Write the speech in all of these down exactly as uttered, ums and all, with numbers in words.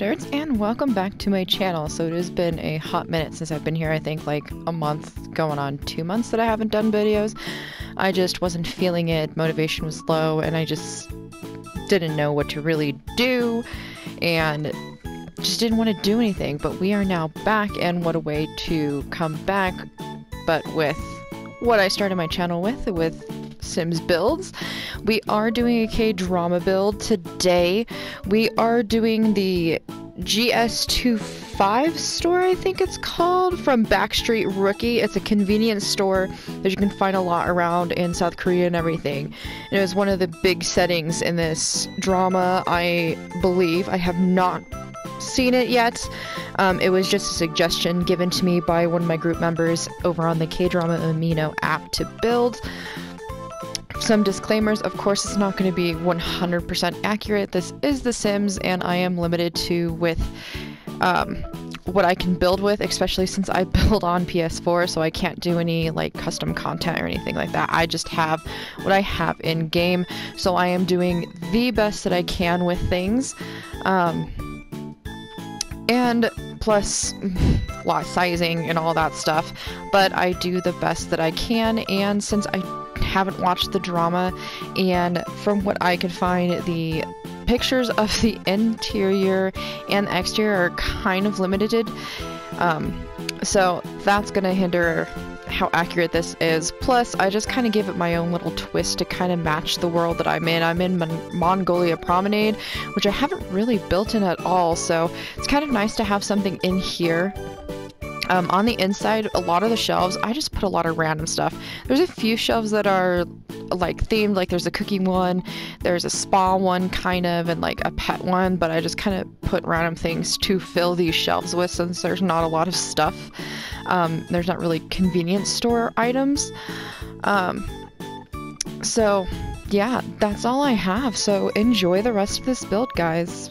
nerds, and welcome back to my channel. So it has been a hot minute since I've been here. I think like a month, going on two months that I haven't done videos. I just wasn't feeling it, motivation was low, and I just didn't know what to really do, and just didn't want to do anything. But we are now back, and what a way to come back, but with what I started my channel with, with Sims builds. We are doing a K-drama build today. We are doing the G S twenty-five store, I think it's called, from Backstreet Rookie. It's a convenience store that you can find a lot around in South Korea and everything. And it was one of the big settings in this drama, I believe. I have not seen it yet. Um, it was just a suggestion given to me by one of my group members over on the K-drama Amino app to build. Some disclaimers, of course it's not going to be one hundred percent accurate. This is The Sims and I am limited to with um, what I can build with, especially since I build on P S four, so I can't do any like custom content or anything like that. I just have what I have in game, so I am doing the best that I can with things. Um, and plus lot sizing and all that stuff, but I do the best that I can, and since I haven't watched the drama, and from what I could find, the pictures of the interior and the exterior are kind of limited, um, so that's going to hinder how accurate this is. Plus, I just kind of give it my own little twist to kind of match the world that I'm in. I'm in Mon Mongolia Promenade, which I haven't really built in at all, so it's kind of nice to have something in here. Um, on the inside, a lot of the shelves, I just put a lot of random stuff. There's a few shelves that are like themed, like there's a cooking one, there's a spa one kind of, and like a pet one, but I just kind of put random things to fill these shelves with since there's not a lot of stuff. Um, there's not really convenience store items. Um, so yeah, that's all I have. So enjoy the rest of this build, guys.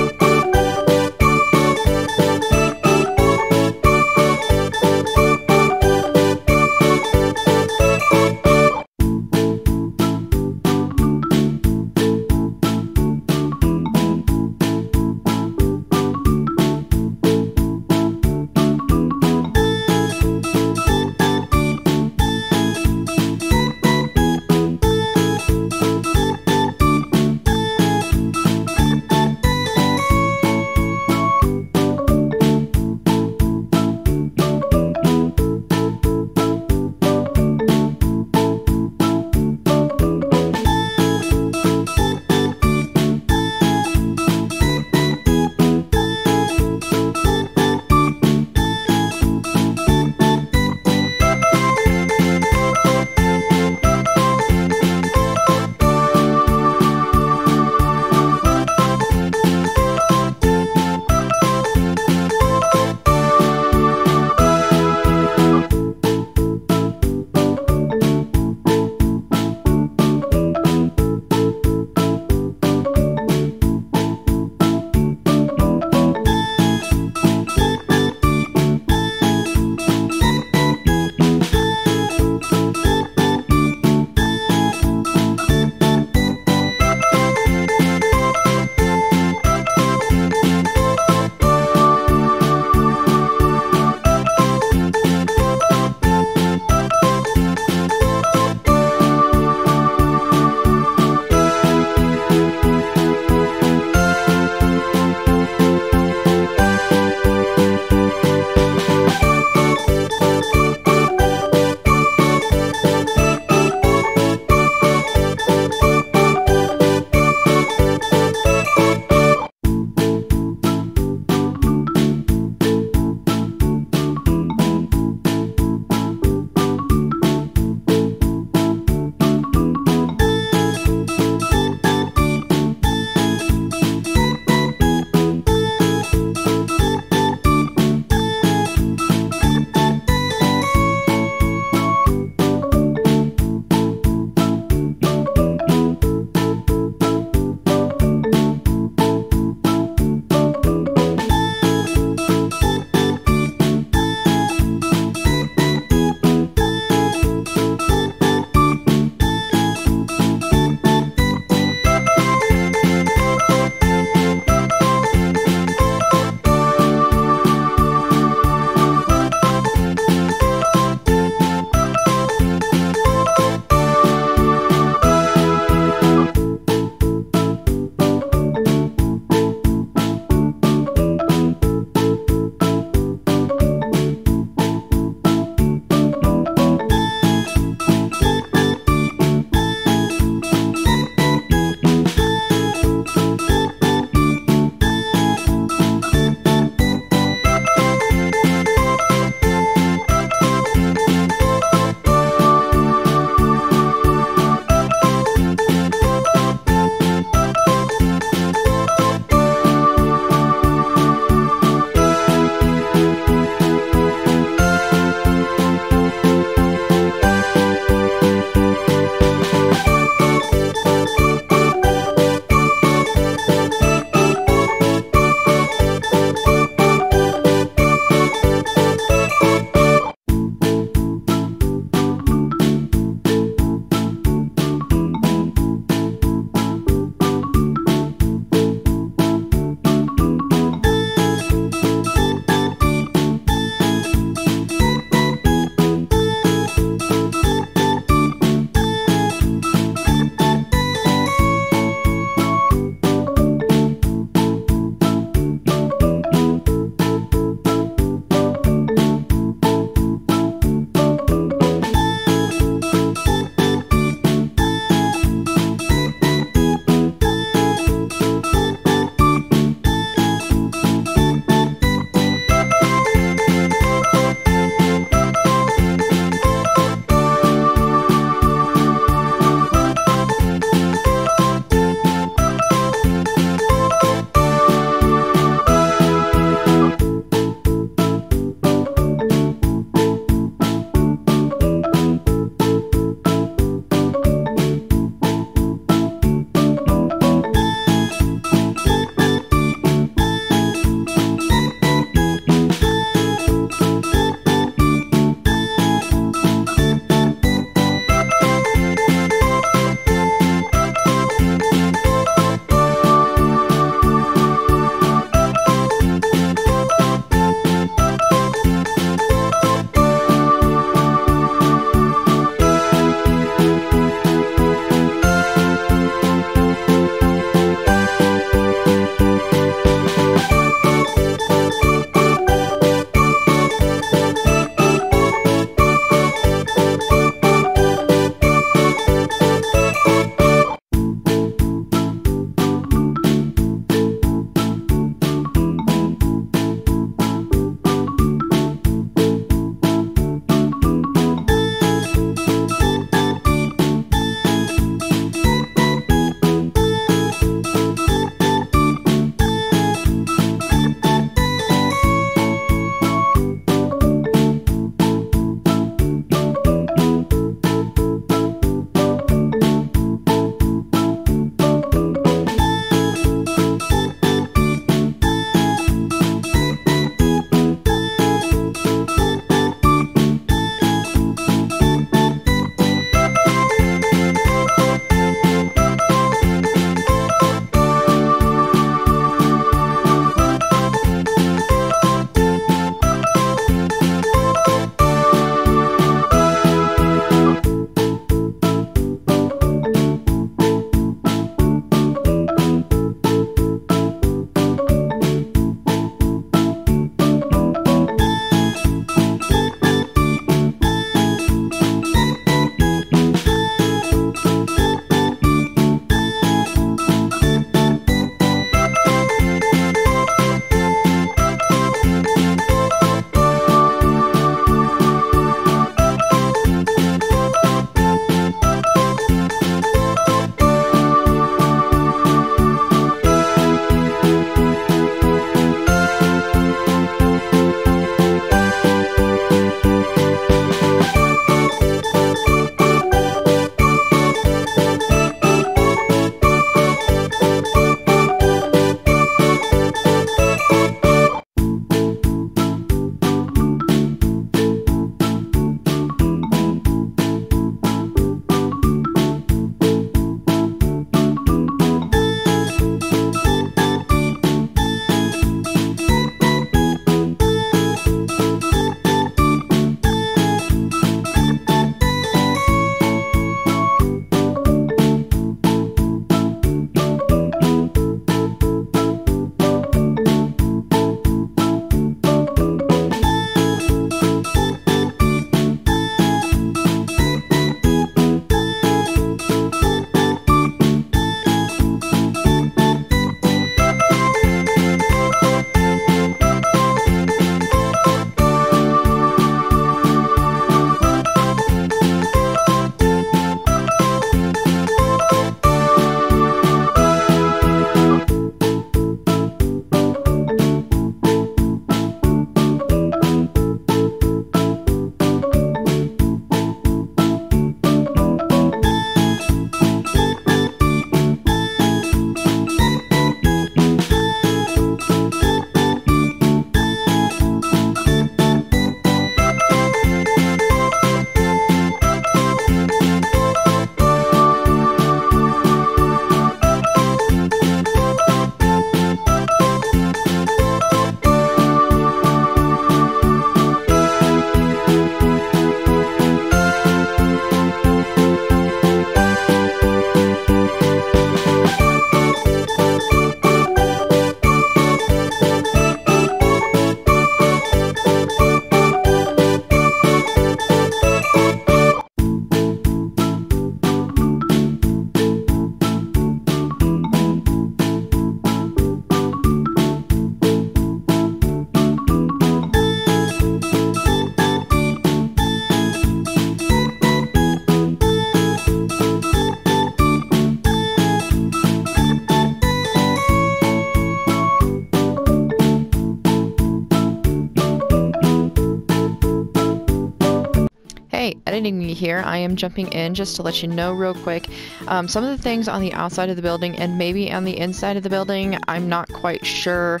here. I am jumping in just to let you know real quick. Um, some of the things on the outside of the building and maybe on the inside of the building, I'm not quite sure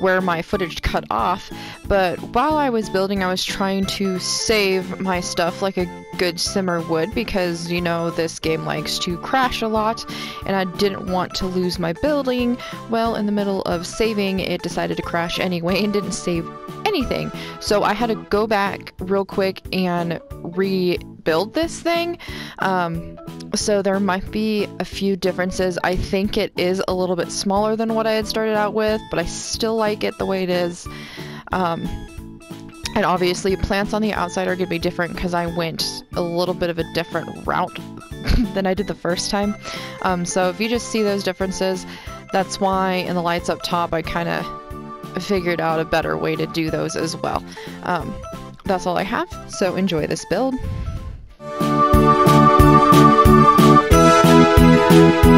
where my footage cut off, but while I was building I was trying to save my stuff like a good simmer would, because you know this game likes to crash a lot and I didn't want to lose my building. Well, in the middle of saving it decided to crash anyway and didn't save anything, so I had to go back real quick and rebuild this thing. Um, so there might be a few differences. I think it is a little bit smaller than what I had started out with, but I still like it the way it is. Um, and obviously plants on the outside are going to be different because I went a little bit of a different route than I did the first time. Um, so if you just see those differences, that's why in the lights up top I kind of figured out a better way to do those as well. Um, that's all I have, so enjoy this build. Thank you.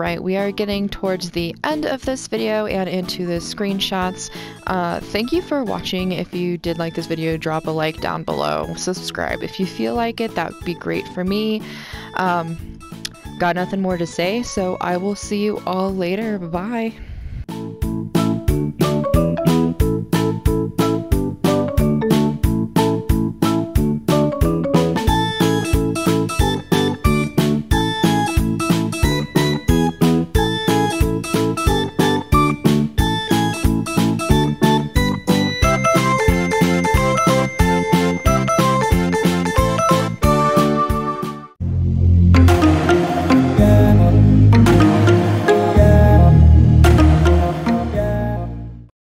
right, we are getting towards the end of this video and into the screenshots. Uh, thank you for watching. If you did like this video, drop a like down below. Subscribe if you feel like it. That would be great for me. Um, got nothing more to say, so I will see you all later. Bye.